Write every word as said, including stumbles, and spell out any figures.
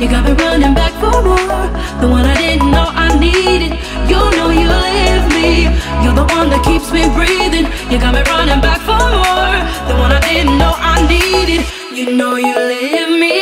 You got me running back for more, the one I didn't know I needed. You know you leave me, you're the one that keeps me breathing. You got me running back for more, the one I didn't know I needed. You know you leave me.